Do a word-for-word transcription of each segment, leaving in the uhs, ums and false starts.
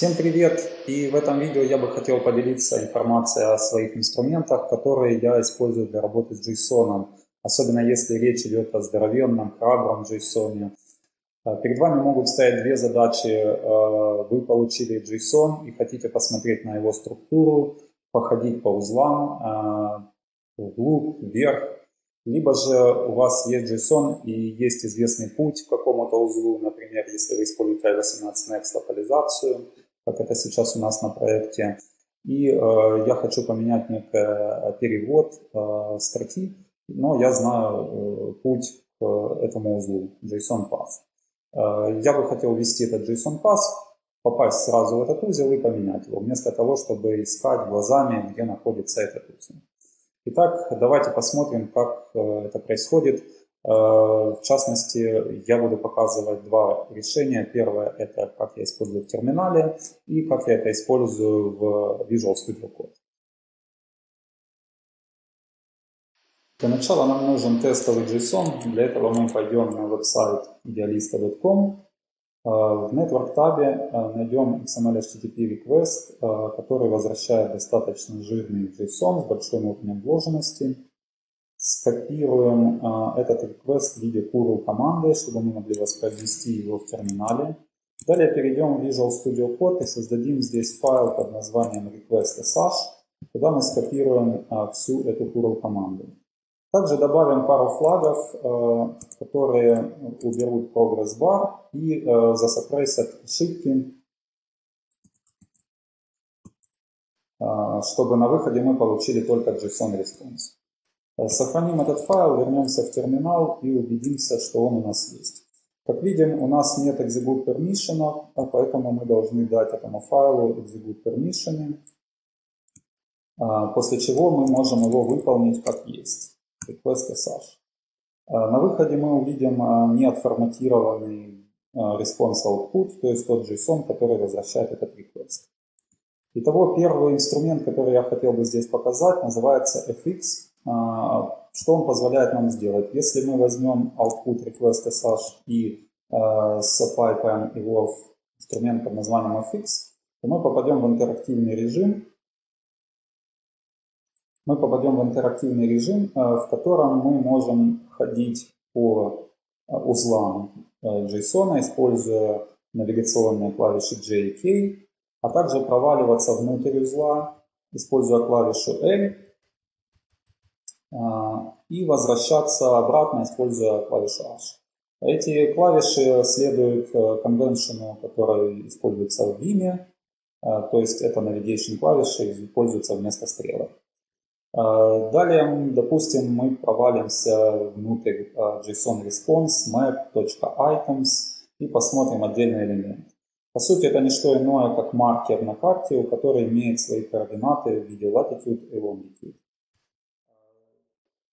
Всем привет! И в этом видео я бы хотел поделиться информацией о своих инструментах, которые я использую для работы с JSON, особенно если речь идет о здоровенном, храбром JSON. Перед вами могут стоять две задачи. Вы получили JSON и хотите посмотреть на его структуру, походить по узлам, вглубь, вверх. Либо же у вас есть JSON и есть известный путь к какому-то узлу, например, если вы используете ай восемнадцать некст локализацию, как это сейчас у нас на проекте. И э, я хочу поменять некий перевод э, строки, но я знаю э, путь к этому узлу, JSON path. Э, я бы хотел ввести этот JSON path, попасть сразу в этот узел и поменять его, вместо того, чтобы искать глазами, где находится этот узел. Итак, давайте посмотрим, как это происходит. В частности, я буду показывать два решения. Первое – это как я использую в терминале и как я это использую в Visual Studio Code. Для начала нам нужен тестовый JSON. Для этого мы пойдем на веб-сайт идеалиста точка ком. В Network табе найдем икс эм эль эйч ти ти пи request, который возвращает достаточно жирный JSON с большим уровнем вложенности. Скопируем этот request в виде curl команды, чтобы мы могли воспроизвести его в терминале. Далее перейдем в Visual Studio Code и создадим здесь файл под названием request.sh, куда мы скопируем всю эту curl команду. Также добавим пару флагов, которые уберут progress-бар и засопрессят ошибки, чтобы на выходе мы получили только JSON-респонс. Сохраним этот файл, вернемся в терминал и убедимся, что он у нас есть. Как видим, у нас нет execute permission, поэтому мы должны дать этому файлу execute permission, после чего мы можем его выполнить как есть. request.sh. На выходе мы увидим неотформатированный response output, то есть тот JSON, который возвращает этот request. Итого, первый инструмент, который я хотел бы здесь показать, называется эф икс. Что он позволяет нам сделать? Если мы возьмем output request.sh и запайпаем его в инструмент под названием эф икс, то мы попадем в интерактивный режим, Мы попадем в интерактивный режим, в котором мы можем ходить по узлам JSON, используя навигационные клавиши J и K, а также проваливаться внутрь узла, используя клавишу L, и возвращаться обратно, используя клавишу H. Эти клавиши следуют конвеншену, который используется в Vim, то есть это navigation клавиши, используются вместо стрелок. Далее, допустим, мы провалимся внутрь JSON response, map.items и посмотрим отдельный элемент. По сути, это не что иное, как маркер на карте, у которой имеет свои координаты в виде latitude и longitude.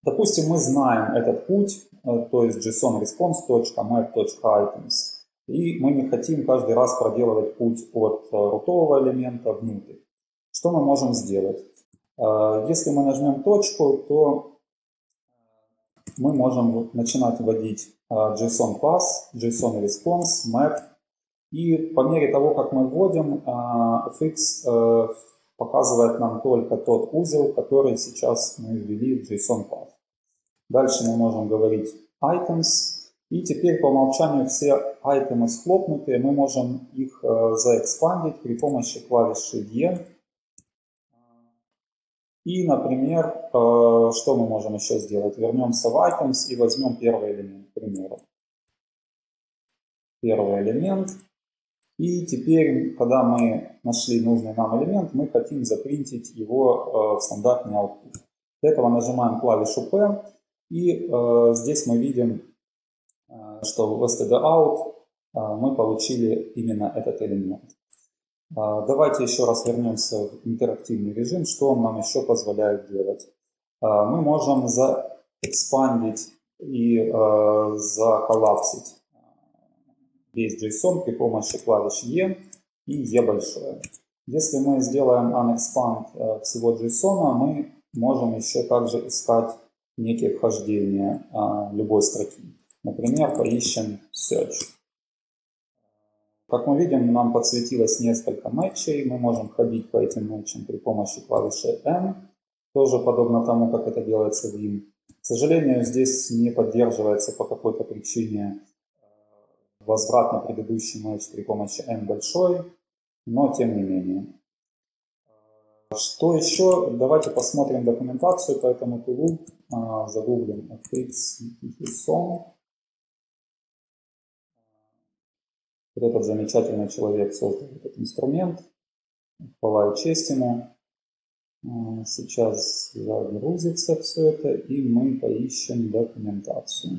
Допустим, мы знаем этот путь, то есть JSON response.map.items, и мы не хотим каждый раз проделывать путь от рутового элемента внутрь. Что мы можем сделать? Если мы нажмем точку, то мы можем начинать вводить JSON path, JSON response, map. И по мере того, как мы вводим, эф икс показывает нам только тот узел, который сейчас мы ввели в JSON path. Дальше мы можем говорить items. И теперь по умолчанию все айтемы схлопнуты. Мы можем их заэкспандить при помощи клавиши E. И, например, что мы можем еще сделать? Вернемся в items и возьмем первый элемент, к примеру. Первый элемент. И теперь, когда мы нашли нужный нам элемент, мы хотим запринтить его в стандартный output. Для этого нажимаем клавишу P. И здесь мы видим, что в stdout мы получили именно этот элемент. Давайте еще раз вернемся в интерактивный режим, что он нам еще позволяет делать. Мы можем заэкспандить и заколлапсить весь JSON при помощи клавиш E и E большое. Если мы сделаем unexpand всего JSON, мы можем еще также искать некие вхождения любой строки. Например, поищем search. Как мы видим, нам подсветилось несколько матчей. Мы можем ходить по этим матчам при помощи клавиши N. Тоже подобно тому, как это делается в Vim. К сожалению, здесь не поддерживается по какой-то причине возврат на предыдущий матч при помощи N большой, но тем не менее. Что еще? Давайте посмотрим документацию по этому тулу. Загуглим эф икс джейсон. Вот этот замечательный человек создал этот инструмент. Хвала и честь ему. Сейчас загрузится все это, и мы поищем документацию.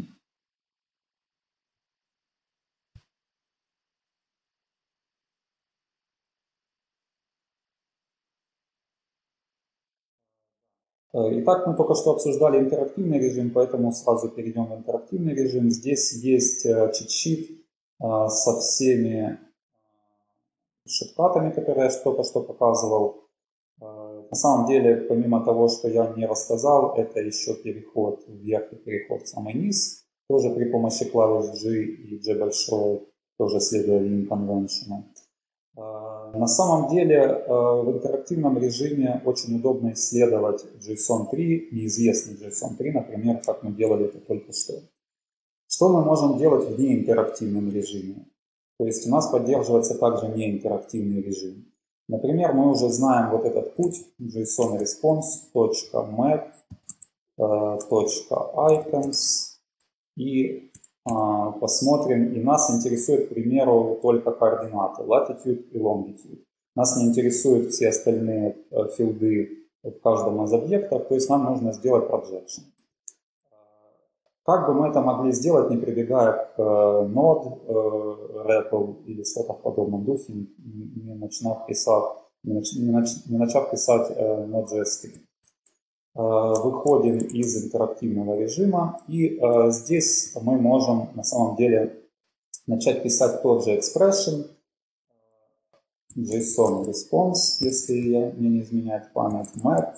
Итак, мы только что обсуждали интерактивный режим, поэтому сразу перейдем в интерактивный режим. Здесь есть чит-шит со всеми шорткатами, которые я только что показывал. На самом деле, помимо того, что я не рассказал, это еще переход вверх и переход в самый низ. Тоже при помощи клавиш G и G большое, тоже следуя Vim Convention. На самом деле, в интерактивном режиме очень удобно исследовать джейсон три, неизвестный джейсон три, например, как мы делали это только что. Что мы можем делать в неинтерактивном режиме? То есть у нас поддерживается также неинтерактивный режим. Например, мы уже знаем вот этот путь джейсон response точка map точка items. И а, посмотрим, и нас интересует, к примеру, только координаты latitude и longitude. Нас не интересуют все остальные филды в каждом из объектов, то есть нам нужно сделать projection. Как бы мы это могли сделать, не прибегая к Node, REPL или что-то в подобном духе, не начав писать, не нач, не нач, не начав писать Node.js. Выходим из интерактивного режима, и здесь мы можем на самом деле начать писать тот же expression, JSON-response, если мне не изменяет память, map,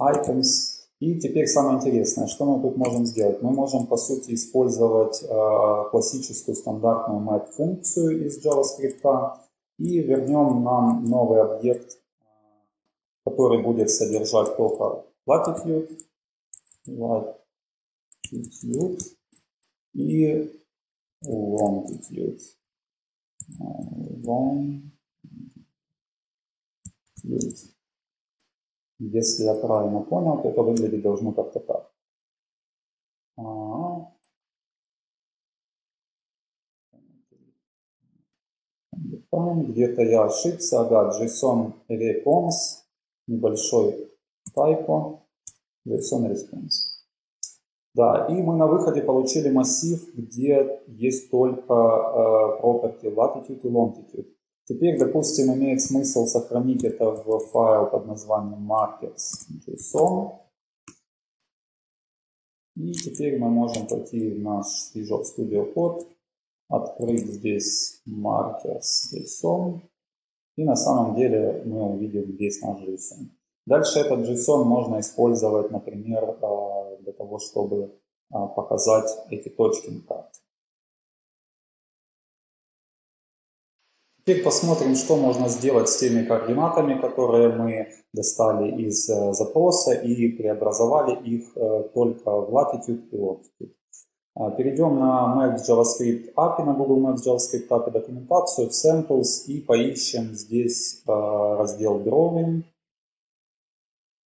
items. И теперь самое интересное, что мы тут можем сделать? Мы можем, по сути, использовать э, классическую стандартную map-функцию из JavaScript, и вернем нам новый объект, который будет содержать только latitude, latitude и longitude. longitude. Если я правильно понял, то это выглядит должно как-то так. Где-то я ошибся. Ага, JSON response. Небольшой typo. JSON response. Да, и мы на выходе получили массив, где есть только э, property latitude и longitude. Теперь, допустим, имеет смысл сохранить это в файл под названием markets.json. И теперь мы можем пойти в наш Visual Studio Code, открыть здесь markets.json. И на самом деле мы увидим здесь наш JSON. Дальше этот JSON можно использовать, например, для того, чтобы показать эти точки на карте. Теперь посмотрим, что можно сделать с теми координатами, которые мы достали из запроса и преобразовали их только в latitude и longitude. Перейдем на Maps JavaScript эй пи ай, на Google Maps JavaScript эй пи ай документацию, в Samples, и поищем здесь раздел Drawing.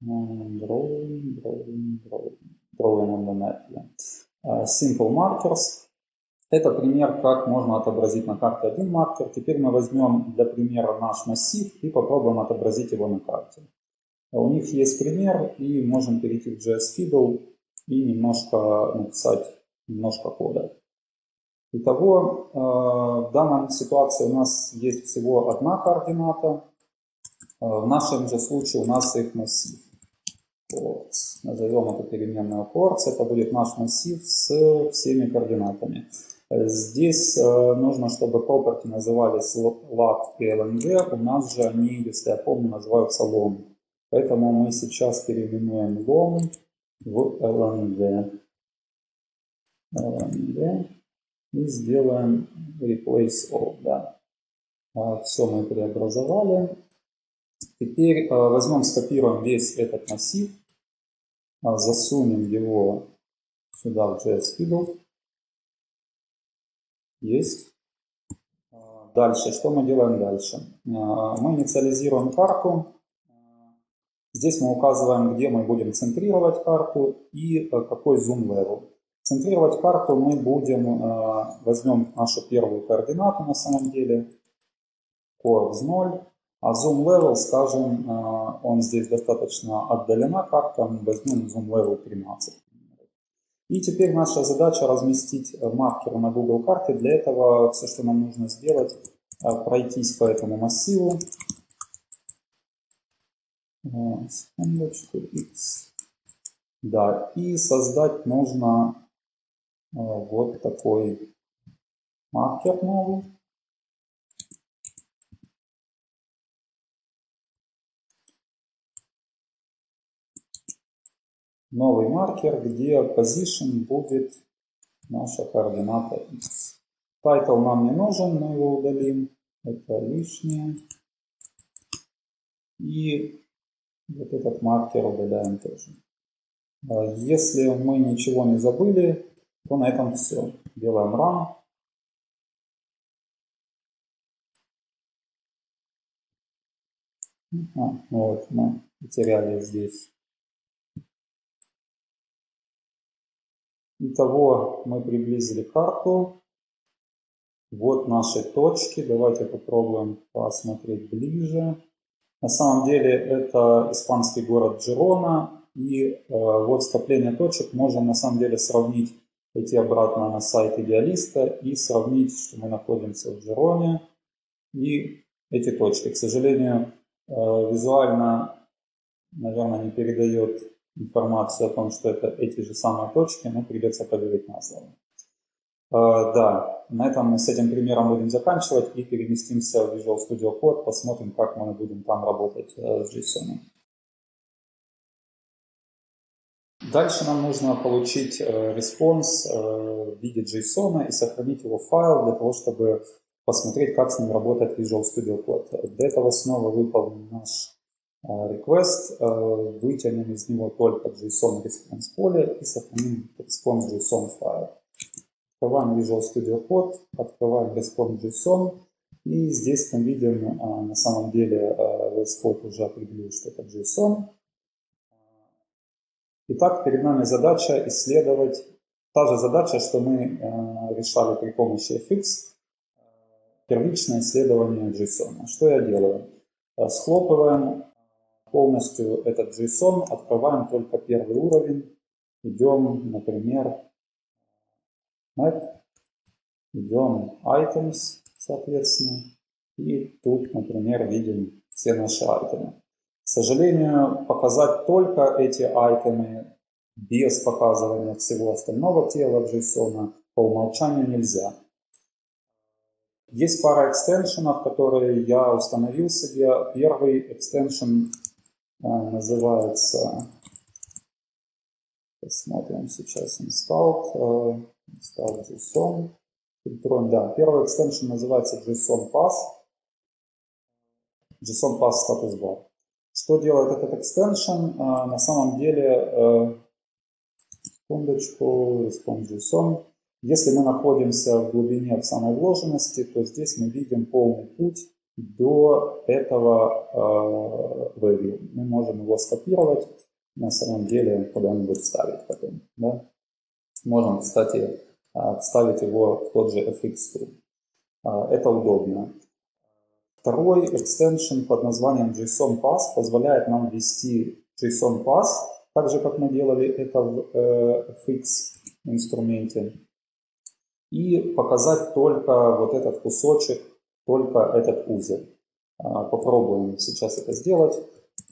Drawing, Drawing, Drawing. Drawing on the map, yeah. Simple Markers. Это пример, как можно отобразить на карте один маркер. Теперь мы возьмем для примера наш массив и попробуем отобразить его на карте. У них есть пример, и можем перейти в JSFiddle и немножко написать немножко кода. Итого, в данной ситуации у нас есть всего одна координата. В нашем же случае у нас их массив. Chords. Назовем эту переменную chords. Это будет наш массив с всеми координатами. Здесь нужно, чтобы property назывались lat и lng. У нас же они, если я помню, называются long. Поэтому мы сейчас переименуем long в lng. lng. И сделаем replace all. Да. Все мы преобразовали. Теперь возьмем, скопируем весь этот массив, засунем его сюда в JSFiddle. Есть. Дальше, что мы делаем дальше? Мы инициализируем карту. Здесь мы указываем, где мы будем центрировать карту и какой zoom level. Центрировать карту мы будем, возьмем нашу первую координату на самом деле, curves ноль, а zoom level, скажем, он здесь достаточно отдалена карта, мы возьмем zoom level тринадцать. И теперь наша задача разместить маркеры на Google карте. Для этого все, что нам нужно сделать, пройтись по этому массиву. Секундочку, X. Да, и создать нужно вот такой маркер новый. Новый маркер, где position будет наша координата X. Title нам не нужен, мы его удалим. Это лишнее. И вот этот маркер удаляем тоже. Если мы ничего не забыли, то на этом все. Делаем run. А, вот мы потеряли здесь. Итого мы приблизили карту. Вот наши точки. Давайте попробуем посмотреть ближе. На самом деле это испанский город Жирона. И э, вот скопление точек можно на самом деле сравнить, идти обратно на сайт идеалиста и сравнить, что мы находимся в Жироне и эти точки. К сожалению, э, визуально, наверное, не передает информацию о том, что это эти же самые точки, но придется поделить на слово. Э, да, на этом мы с этим примером будем заканчивать и переместимся в Visual Studio Code, посмотрим, как мы будем там работать э, с JSON. Дальше нам нужно получить респонс в виде JSON и сохранить его в файл для того, чтобы посмотреть, как с ним работает Visual Studio Code. Для этого снова выполним наш request, вытянем из него только JSON response поле и сохраним response JSON файл. Открываем Visual Studio Code, открываем response JSON и здесь мы видим, на самом деле, V S Code уже определил, что это JSON. Итак, перед нами задача исследовать, та же задача, что мы э, решали при помощи эф икс, первичное исследование JSON. Что я делаю? Схлопываем полностью этот JSON, открываем только первый уровень, идем, например, map, идем items, соответственно, и тут, например, видим все наши айтемы. К сожалению, показать только эти айтемы без показывания всего остального тела JSON по умолчанию нельзя. Есть пара экстеншенов, которые я установил себе. Первый экстеншен называется, посмотрим сейчас, installed, installed JSON. Фильтруем, да, первый экстеншен называется JSON Pass, JSON Pass Status Bar. Что делает этот экстеншн? На самом деле, секундочку, response JSON. Если мы находимся в глубине, в самой вложенности, то здесь мы видим полный путь до этого value. Мы можем его скопировать, на самом деле куда-нибудь вставить потом. Да? Можем, кстати, вставить его в тот же эф икс. Это удобно. Второй экстеншн под названием JSON Pass позволяет нам ввести JSON Pass, так же, как мы делали это в э, эф икс инструменте, и показать только вот этот кусочек, только этот узел. А, попробуем сейчас это сделать.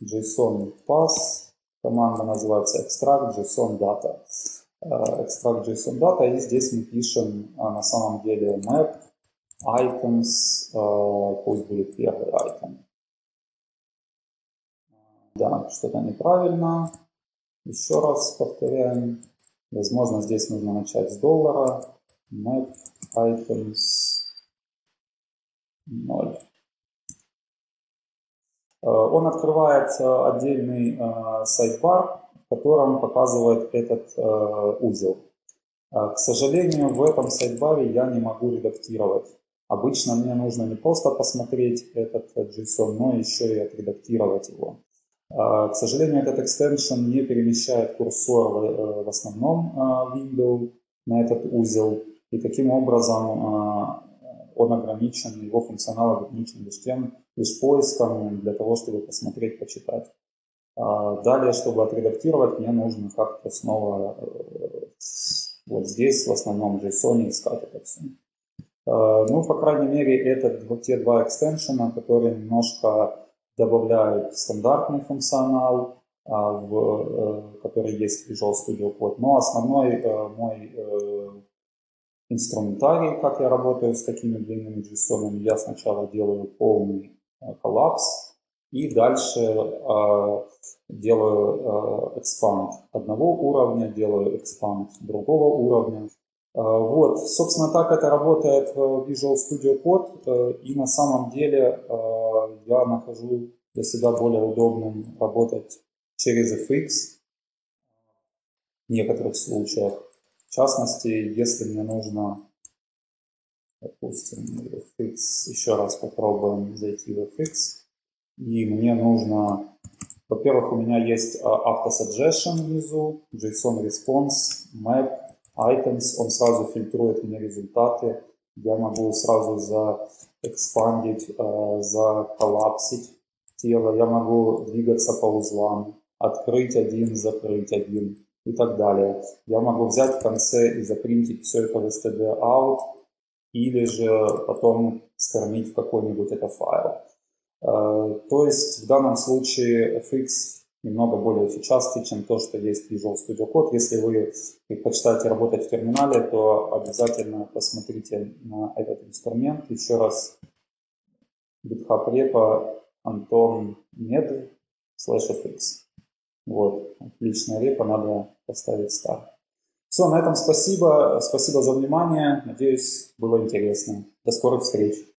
JSON Pass, команда называется extract JSON Data. А, extract JSON Data, и здесь мы пишем а, на самом деле map, items, пусть будет первый item. Да, что-то неправильно. Еще раз повторяем. Возможно, здесь нужно начать с доллара. Map items ноль. он открывает отдельный сайдбар, в котором показывает этот узел. К сожалению, в этом сайдбаре я не могу редактировать. Обычно мне нужно не просто посмотреть этот JSON, но еще и отредактировать его. К сожалению, этот экстеншн не перемещает курсор в основном window на этот узел. И таким образом он ограничен, его функционал ограничен лишь тем, лишь поиском для того, чтобы посмотреть, почитать. Далее, чтобы отредактировать, мне нужно как-то снова вот здесь в основном JSON искать это все. Ну, по крайней мере, это вот те два экстеншена, которые немножко добавляют стандартный функционал, в, который есть в Visual Studio Code. Но основной мой инструментарий, как я работаю с такими длинными JSON-ами, я сначала делаю полный коллапс и дальше делаю expand одного уровня, делаю expand другого уровня. Вот, собственно, так это работает в Visual Studio Code, и на самом деле я нахожу для себя более удобным работать через эф икс в некоторых случаях. В частности, если мне нужно, допустим, эф икс, еще раз попробуем зайти в эф икс, и мне нужно, во-первых, у меня есть автосаджешн внизу, JSON response, map, items, он сразу фильтрует мне результаты. Я могу сразу заэкспандить, э, заколлапсить тело. Я могу двигаться по узлам, открыть один, закрыть один и так далее. Я могу взять в конце и запринтить все это в stdout или же потом скормить в какой-нибудь это файл. Э, то есть в данном случае эф икс немного более фичастый, чем то, что есть в Visual Studio Code. Если вы предпочитаете работать в терминале, то обязательно посмотрите на этот инструмент. Еще раз, GitHub репо antonmedv/fx. Вот, отличная репа, надо поставить старт. Все, на этом спасибо. Спасибо за внимание. Надеюсь, было интересно. До скорых встреч.